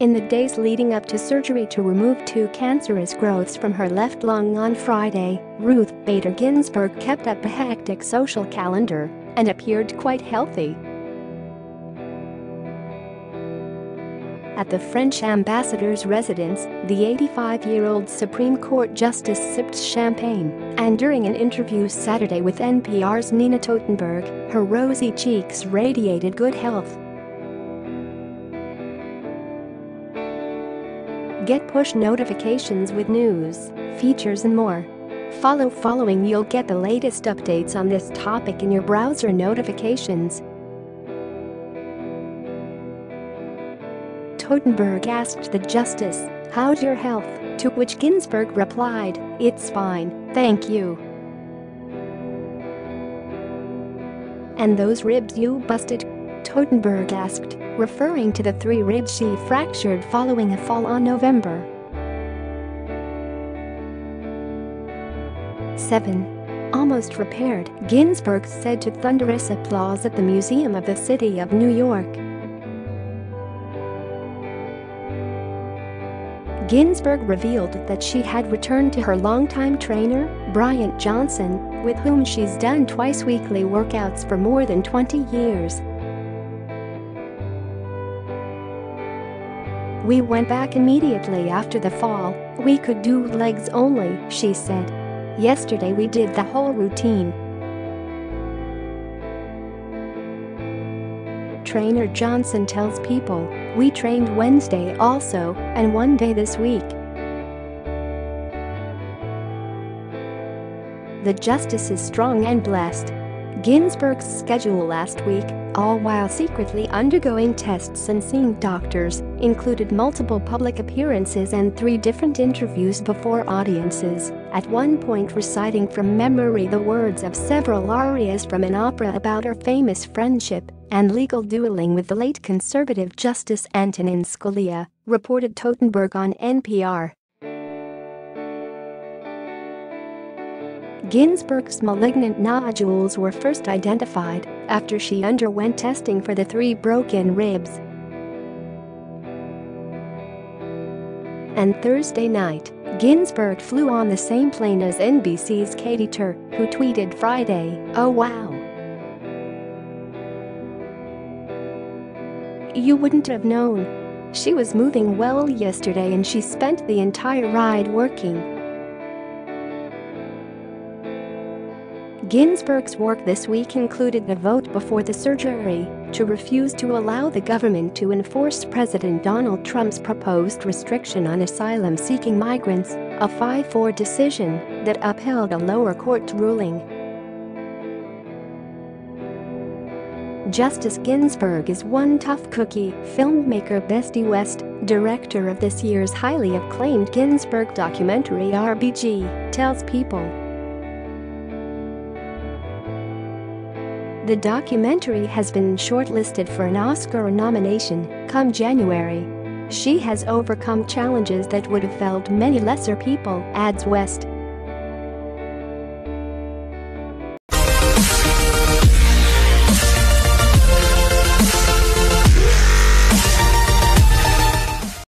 In the days leading up to surgery to remove two cancerous growths from her left lung on Friday, Ruth Bader Ginsburg kept up a hectic social calendar and appeared quite healthy. At the French ambassador's residence, the 85-year-old Supreme Court justice sipped champagne, and during an interview Saturday with NPR's Nina Totenberg, her rosy cheeks radiated good health. Get push notifications with news, features and more. Follow following. You'll get the latest updates on this topic in your browser notifications. Totenberg asked the justice, "How's your health?" To which Ginsburg replied, "It's fine, thank you. And those ribs you busted?" Totenberg asked, referring to the three ribs she fractured following a fall on November 7. Almost repaired, Ginsburg said to thunderous applause at the Museum of the City of New York. Ginsburg revealed that she had returned to her longtime trainer, Bryant Johnson, with whom she's done twice weekly workouts for more than 20 years. "We went back immediately after the fall. We could do legs only," she said. "Yesterday we did the whole routine." Trainer Johnson tells People, "We trained Wednesday also, and one day this week." The justice is strong and blessed. Ginsburg's schedule last week, all while secretly undergoing tests and seeing doctors, included multiple public appearances and three different interviews before audiences, at one point reciting from memory the words of several arias from an opera about her famous friendship and legal dueling with the late conservative Justice Antonin Scalia, reported Totenberg on NPR. Ginsburg's malignant nodules were first identified after she underwent testing for the three broken ribs. And Thursday night, Ginsburg flew on the same plane as NBC's Katy Tur, who tweeted Friday, "Oh wow. You wouldn't have known. She was moving well yesterday and she spent the entire ride working." Ginsburg's work this week included a vote before the surgery to refuse to allow the government to enforce President Donald Trump's proposed restriction on asylum-seeking migrants, a 5-4 decision that upheld a lower court ruling. Justice Ginsburg is one tough cookie. Filmmaker Betsy West, director of this year's highly acclaimed Ginsburg documentary RBG, tells People. The documentary has been shortlisted for an Oscar nomination come January. "She has overcome challenges that would have felled many lesser people," adds West.